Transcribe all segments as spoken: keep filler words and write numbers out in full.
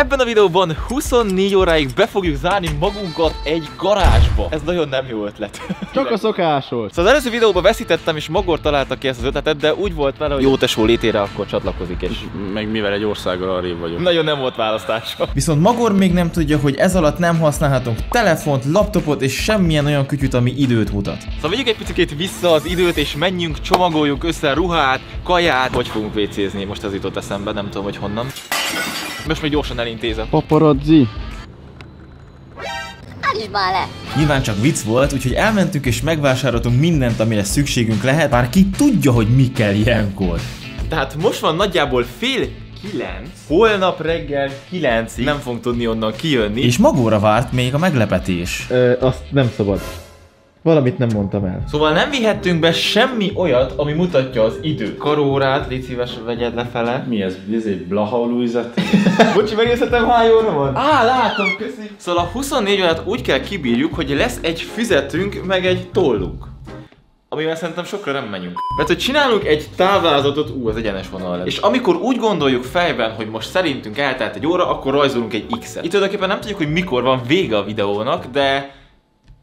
Ebben a videóban huszonnégy óráig be fogjuk zárni magunkat egy garázsba. Ez nagyon nem jó ötlet. Csak a szokásos. Szóval az előző videóban veszítettem, és Magor találta ki ezt az ötletet, de úgy volt vele, hogy jó tesó létére akkor csatlakozik, és meg mivel egy országgal arrébb vagyok. Nagyon nem volt választása. Viszont Magor még nem tudja, hogy ez alatt nem használhatunk telefont, laptopot és semmilyen olyan kütyüt, ami időt mutat. Szóval vegyük egy picit vissza az időt, és menjünk, csomagoljuk össze ruhát, kaját. Hogy fogunk vécézni? Most ez jutott eszembe, nem tudom, hogy honnan. Most még gyorsan elintézem. Paparazzi! Bele. Nyilván csak vicc volt, úgyhogy elmentünk és megvásároltunk mindent, amire szükségünk lehet, bár ki tudja, hogy mi kell ilyenkor. Tehát most van nagyjából fél kilenc, holnap reggel kilencig nem fogunk tudni onnan kijönni. És Magóra várt még a meglepetés. Ö, azt nem szabad. Valamit nem mondtam el. Szóval nem vihettünk be semmi olyat, ami mutatja az időt. Karórát, légy szíves, vegyed lefele. Mi ez? Ez egy blahaulújzat? Bocsi, megnézhetem, hány óra van? Á, látom, köszi. Szóval a huszonnégy órát úgy kell kibírjuk, hogy lesz egy füzetünk, meg egy tollunk. Amivel szerintem sokra nem menjünk. Mert hogy csinálunk egy táblázatot, ú, az egyenes vonal lesz. És amikor úgy gondoljuk fejben, hogy most szerintünk eltelt egy óra, akkor rajzolunk egy X-et. Itt tulajdonképpen nem tudjuk, hogy mikor van vége a videónak, de...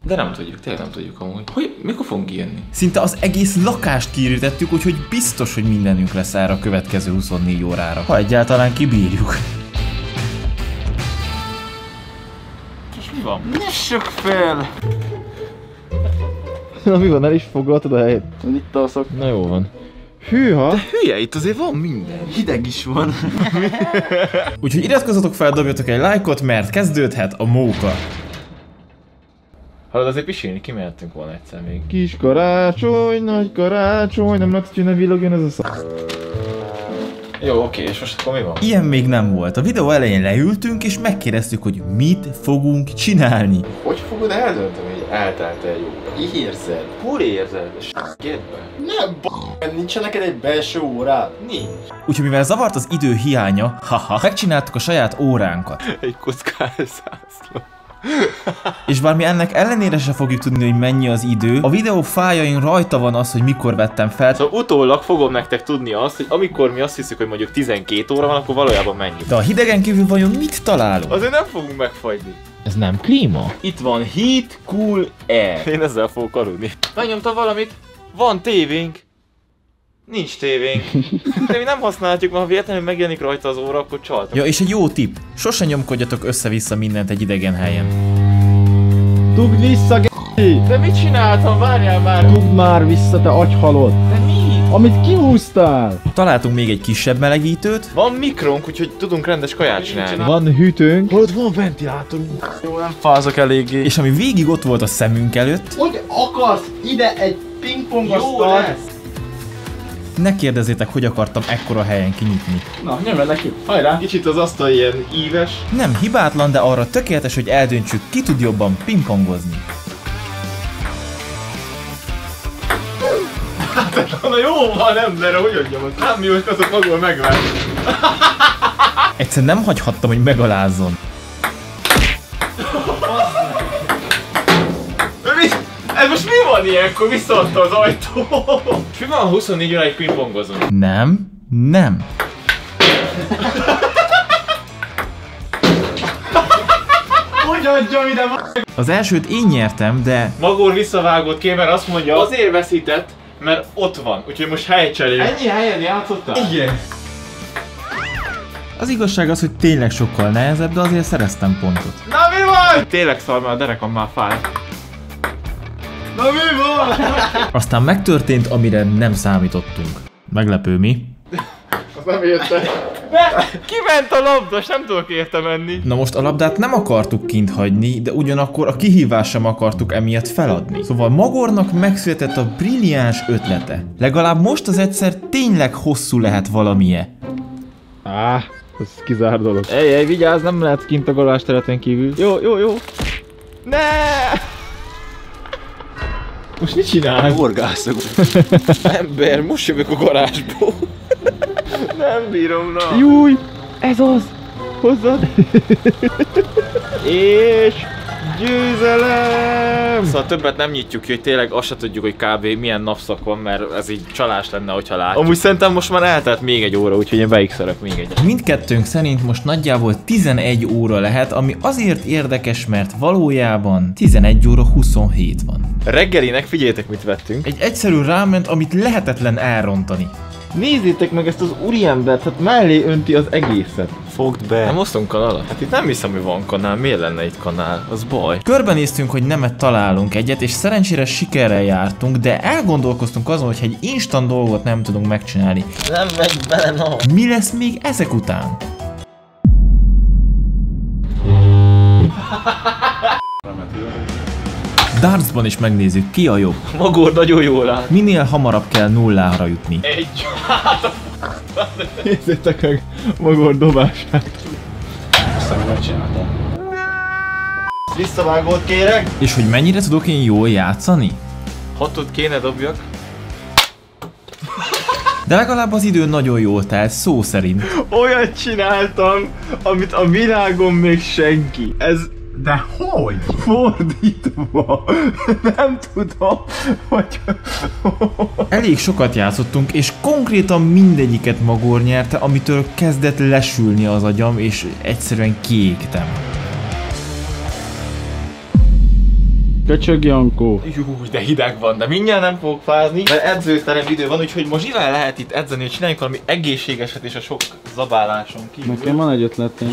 De nem tudjuk, tényleg nem tudjuk amúgy. Hogy mikor fogunk kijönni? Szinte az egész lakást kiirítettük, úgyhogy biztos, hogy mindenünk lesz erre a következő huszonnégy órára. Ha egyáltalán kibírjuk. És mi van? Nyissuk fel! Na mi van, el is foglaltad a helyet? Itt alszok. Na jó van. Hűha! De hülye, itt azért van minden. Hideg is van. Úgyhogy iratkozzatok fel, dobjatok egy lájkot, mert kezdődhet a móka. Hallod, azért pisilni, kimehettünk volna egyszer még. Kis karácsony, nagy karácsony, nem látod, hogy ne villogjon ez a szak. Jó, oké, és most akkor mi van? Ilyen még nem volt. A videó elején leültünk és megkérdeztük, hogy mit fogunk csinálni. Hogy fogod eldönteni, hogy eltállt el jóra? Érzed? Hol érzed? Sértben? Nem b****, nincsen neked egy belső órád? Nincs. Úgyhogy mivel zavart az idő hiánya, haha, megcsináltuk a saját óránkat. Egy kockázászló. És bár mi ennek ellenére se fogjuk tudni, hogy mennyi az idő, a videó fájain rajta van az, hogy mikor vettem fel. Szóval utólag fogom nektek tudni azt, hogy amikor mi azt hiszük, hogy mondjuk tizenkét óra van, akkor valójában mennyi. De a hidegen kívül vajon mit találunk? Azért nem fogunk megfagyni. Ez nem klíma? Itt van heat, cool air. Én ezzel fogok aludni. Megnyomtam valamit, van tévénk. Nincs tévénk. De mi nem használhatjuk, mert ha véletlenül megjelenik rajta az óra, akkor csaltam. Ja, és egy jó tipp. Sose nyomkodjatok össze-vissza mindent egy idegen helyen. Dugd vissza, g***i! De mit csináltam? Várjál már! Dugd már vissza, te agyhalott! De mi? Amit kihúztál! Találtunk még egy kisebb melegítőt. Van mikrónk, úgyhogy tudunk rendes kaját csinálni. Van hűtőnk. Hol van ventilátorunk. Jó, nem fázok eléggé. És ami végig ott volt a szemünk előtt. Hogy akarsz ide egy pingpongasztalt? Ne kérdezzétek, hogy akartam ekkora helyen kinyitni. Na, nyomjad neki. Hajrá! Kicsit az asztal ilyen íves. Nem hibátlan, de arra tökéletes, hogy eldöntsük, ki tud jobban pingpongozni. Na jó van, ember, hogy adjam azt. Hát mi most azok magul megvár. Egyszerűen nem hagyhattam, hogy megalázzon. Ez most mi van ilyenkor? Visszaadta az ajtó! Mi van huszonnégy óráig pingpongozunk? Nem, nem. Hogy adjam ide, m***? Az elsőt én nyertem, de... Magor visszavágott ki, mert azt mondja, azért veszített, mert ott van. Úgyhogy most helycserélünk. Ennyi helyen játszottál? Igen. Az igazság az, hogy tényleg sokkal nehezebb, de azért szereztem pontot. Na mi van? Tényleg szar, mert a derekam már fáj. Na mi van? Aztán megtörtént, amire nem számítottunk. Meglepő, mi? Azt nem értem. De kiment a labda, és nem tudok érte menni. Na most a labdát nem akartuk kint hagyni, de ugyanakkor a kihívást sem akartuk emiatt feladni. Szóval Magornak megszületett a brilliáns ötlete. Legalább most az egyszer tényleg hosszú lehet valamie. Áh, ez kizár dolog. Ej, ej, vigyázz, nem lehet kint a golás területen kívül. Jó, jó, jó. Ne! Most mit csinálsz? Orgászok. Ember, most jövök a garázsból. Nem bírom, na. Júj, ez az. Hozzad. És... Győzelem! Szóval többet nem nyitjuk ki, hogy tényleg azt se tudjuk, hogy kb. Milyen napszak van, mert ez így csalás lenne, hogyha látjuk. Amúgy szerintem most már eltelt még egy óra, úgyhogy én beixelek még egyet. Mindkettőnk szerint most nagyjából tizenegy óra lehet, ami azért érdekes, mert valójában tizenegy óra huszonhét van. Reggelinek figyeljétek, mit vettünk. Egy egyszerű ráment, amit lehetetlen elrontani. Nézzétek meg ezt az úriembert, hát mellé önti az egészet. Fogd be! Nem osztunk kanalat? Hát itt nem hiszem, hogy van kanál, miért lenne itt kanál? Az baj. Körbenéztünk, hogy nemet találunk egyet, és szerencsére sikerrel jártunk, de elgondolkoztunk azon, hogy egy instant dolgot nem tudunk megcsinálni. Nem megy bele, no. Mi lesz még ezek után? Dartsban is megnézzük, ki a jobb. Magor nagyon jól áll. Minél hamarabb kell nullára jutni. Egy, hát a f***t! Nézzétek meg Magor dobását. Aztán megcsináltam. Visszavágót kérek. És hogy mennyire tudok én jól játszani? Hatot kéne dobjak. De legalább az idő nagyon jól telt, szó szerint. Olyat csináltam, amit a világon még senki. Ez... De hogy? Fordítva! Nem tudom, hogy... Elég sokat játszottunk, és konkrétan mindegyiket Magor nyerte, amitől kezdett lesülni az agyam, és egyszerűen kiégtem. Köcsög Jankó! Jú, de hideg van, de mindjárt nem fogok fázni, mert edzőterem idő van, úgyhogy most irány lehet itt edzeni, hogy csináljunk valami egészségeset és a sok zabáláson kívül. Nekem van egy ötletem.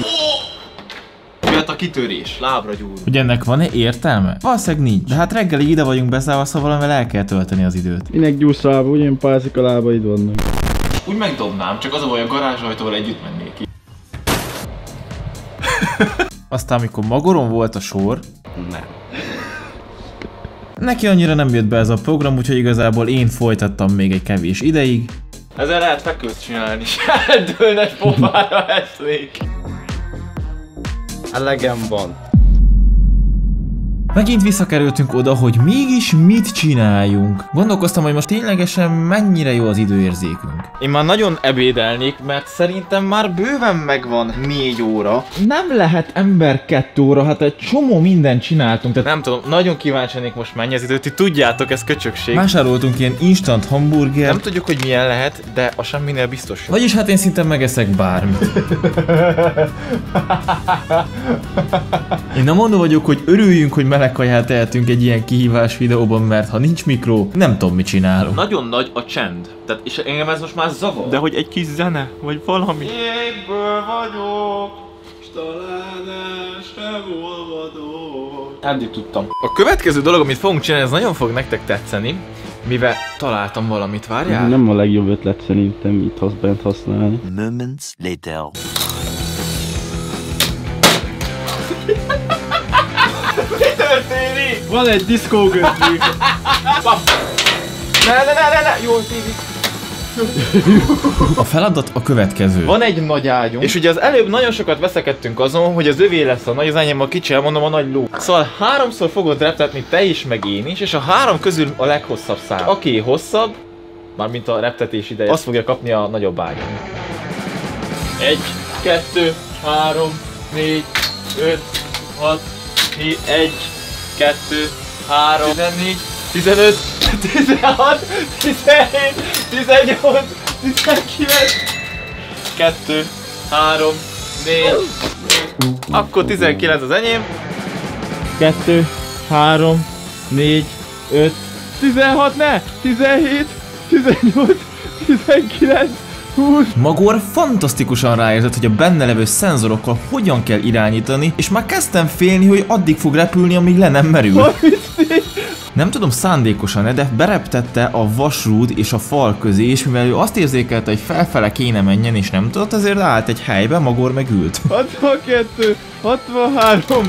A kitörés, lábra gyúrul. Hogy ennek van-e értelme? Valószínűleg nincs. De hát reggelig ide vagyunk bezárva, szóval valamivel el kell tölteni az időt. Minek gyúrsz lába, ugyan pálcik a lábaid vannak. Úgy megdobnám, csak az a baj, a garázsajtóval együtt mennék ki. Aztán amikor Magoron volt a sor... Nem. Neki annyira nem jött be ez a program, úgyhogy igazából én folytattam még egy kevés ideig. Ezzel lehet fekőzt csinálni, eldőlnes pofára esnék. Elegem van. Megint visszakerültünk oda, hogy mégis mit csináljunk. Gondolkoztam, hogy most ténylegesen mennyire jó az időérzékünk. Én már nagyon ebédelnék, mert szerintem már bőven megvan négy óra. Nem lehet ember kettő óra, hát egy csomó mindent csináltunk, tehát nem tudom, nagyon kíváncsi lennék most mennyi az időt, ti tudjátok, ez köcsökség. Vásároltunk ilyen instant hamburger. Nem tudjuk, hogy milyen lehet, de a semminél biztos. Vagyis hát én szinte megeszek bármit. Én nem mondom vagyok, hogy örüljünk, hogy meleg kaját tehetünk egy ilyen kihívás videóban, mert ha nincs mikró, nem tudom, mit csinálunk. Nagyon nagy a csend. Tehát, és engem ez most már zavar. De hogy egy kis zene, vagy valami. Jégből vagyok, s talán el sem olvadok. Eddig tudtam. A következő dolog, amit fogunk csinálni, ez nagyon fog nektek tetszeni, mivel találtam valamit, várjál? Nem a legjobb ötlet szerintem itt hasz bent használni. Moments later. Van egy diszkó göndjük! Ne, ne, ne, ne, ne! Jól tívik! A feladat a következő. Van egy nagy ágyunk, és ugye az előbb nagyon sokat veszekedtünk azon, hogy az övé lesz a nagy, az enyém a kicsi, elmondom a nagy ló. Szóval háromszor fogod reptetni te is, meg én is, és a három közül a leghosszabb szám. Aki hosszabb, mármint a reptetés ideje, azt fogja kapni a nagyobb ágyunk. Egy, kettő, három, négy, öt, hat, hét, egy. kettő, három, tizennégy, tizenöt, tizenhat, tizenhét, tizennyolc, tizenkilenc, kettő, három, négy. Akkor tizenkilenc az enyém. kettő, három, négy, öt, tizenhat, ne! tizenhét, tizennyolc, tizenkilenc. Magor fantasztikusan ráérzett, hogy a benne levő szenzorokkal hogyan kell irányítani, és már kezdtem félni, hogy addig fog repülni, amíg le nem merül. Nem tudom szándékosan-e, de bereptette a vasrúd és a fal közé, és mivel ő azt érzékelte, hogy felfele kéne menjen, és nem tudott, ezért állt egy helybe, Magor megült. hatvankettő, hatvanhárom.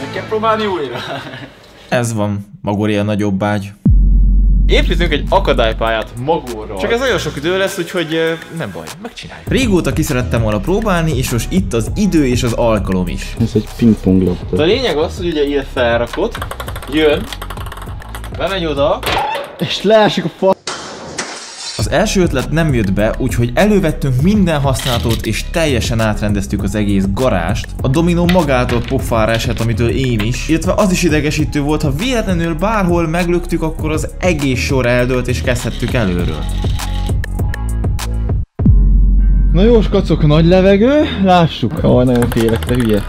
Meg kell próbálni újra. Ez van, Magor ilyen nagyobb ágy. Építünk egy akadálypályát Magorral. Csak ez nagyon sok idő lesz, úgyhogy nem baj, megcsináljuk. Régóta ki szerettem volna próbálni, és most itt az idő és az alkalom is. Ez egy pingpong labda. De a lényeg az, hogy ugye ilyen felrakod, jön, bemegy oda, és leesik a fa... Az első ötlet nem jött be, úgyhogy elővettünk minden használatot és teljesen átrendeztük az egész garást. A dominó magától pofára esett, amitől én is, illetve az is idegesítő volt, ha véletlenül bárhol meglöktük, akkor az egész sor eldőlt és kezdhettük előről. Na jó, skacok, nagy levegő, lássuk, ha nagyon félek, te hülye.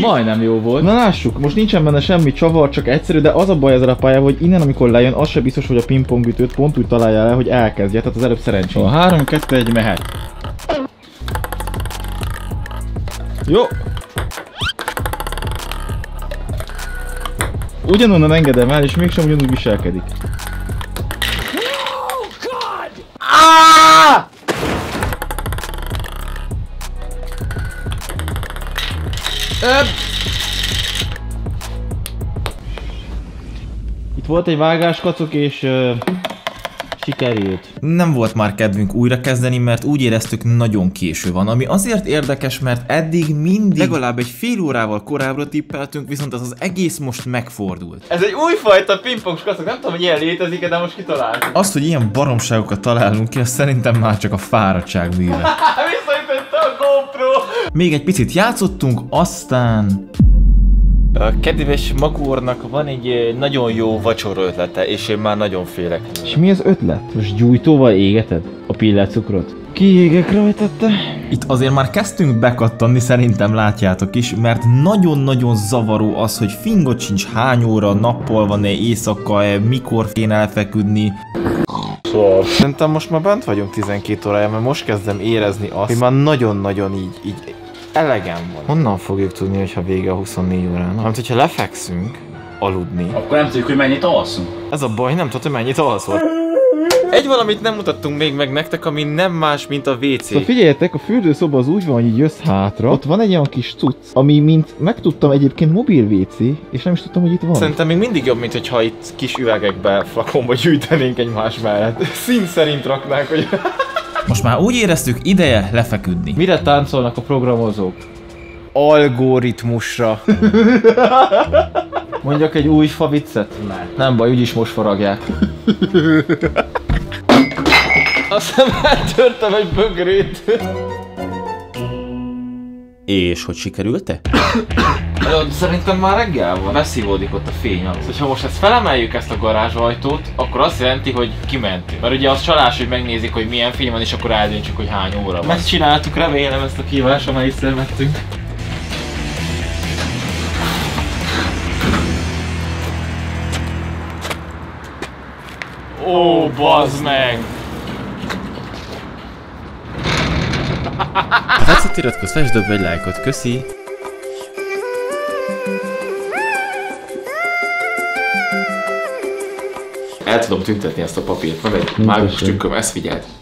Majdnem jó volt. Na lássuk, most nincsen benne semmi csavar, csak egyszerű, de az a baj ezzel a pályával, hogy innen amikor lejön, az se biztos, hogy a pingpongütőt pont úgy találja le, hogy elkezdje, tehát az előbb szerencsém. három kettő egy mehet. Jó. Ugyanonnan engedem el, és mégsem ugyanúgy viselkedik. Itt volt egy vágás, kacok, és uh, sikerült. Nem volt már kedvünk újrakezdeni, mert úgy éreztük, nagyon késő van. Ami azért érdekes, mert eddig mindig legalább egy fél órával korábbra tippeltünk, viszont az az egész most megfordult. Ez egy újfajta pingpongs, kacok, nem tudom, hogy ilyen létezik, de most kitaláltuk. Azt, hogy ilyen baromságokat találunk ki, azt szerintem már csak a fáradtság műve. Még egy picit játszottunk, aztán... A kedves Makórnak van egy nagyon jó vacsora ötlete, és én már nagyon félek. És mi az ötlet? Most gyújtóval égeted a pillácukrot? Kiégek rajta te? Itt azért már kezdtünk bekattanni, szerintem látjátok is, mert nagyon-nagyon zavaró az, hogy fingot sincs, hány óra, nappal van-e, éjszaka-e, mikor kéne elfeküdni. Szerintem most már bent vagyunk tizenkét órája, mert most kezdem érezni azt, hogy már nagyon-nagyon így, így elegem van. Honnan fogjuk tudni, hogyha vége a huszonnégy órának? Mert hogyha lefekszünk aludni, akkor nem tudjuk, hogy mennyit alszunk. Ez a baj, nem tudod, hogy mennyit alszol. Egy valamit nem mutattunk még meg nektek, ami nem más, mint a vé cé. Szóval figyeljetek, a fürdőszoba az úgy van, hogy így jössz hátra, ott van egy olyan kis cucc, ami mint megtudtam egyébként mobil vé cé, és nem is tudtam, hogy itt van. Szerintem még mindig jobb, mint hogyha itt kis üvegekbe, flakonba gyűjtenénk egymás mellett. Szín szerint raknánk, hogy... Most már úgy éreztük, ideje lefeküdni. Mire táncolnak a programozók? Algoritmusra. Mondjak egy új fa viccet? Nem. Nem baj, úgyis most faragják. Aztán eltörtem egy bögrét. És hogy sikerült-e? Szerintem már reggel van, beszívódik ott a fény alatt. Szóval, ha most ezt felemeljük, ezt a garázsajtót, akkor azt jelenti, hogy kimentünk. Mert ugye az csalás, hogy megnézik, hogy milyen fény van, és akkor eldöntsük, hogy hány óra van. Megcsináltuk, remélem, ezt a kívást, amelyik szervettünk. Ó, bazd meg! Ha tetszett, iratkozz, felsd, dobd egy lájkot, köszi! El tudom tüntetni ezt a papírt, van egy mágus trükköm, ezt figyeld!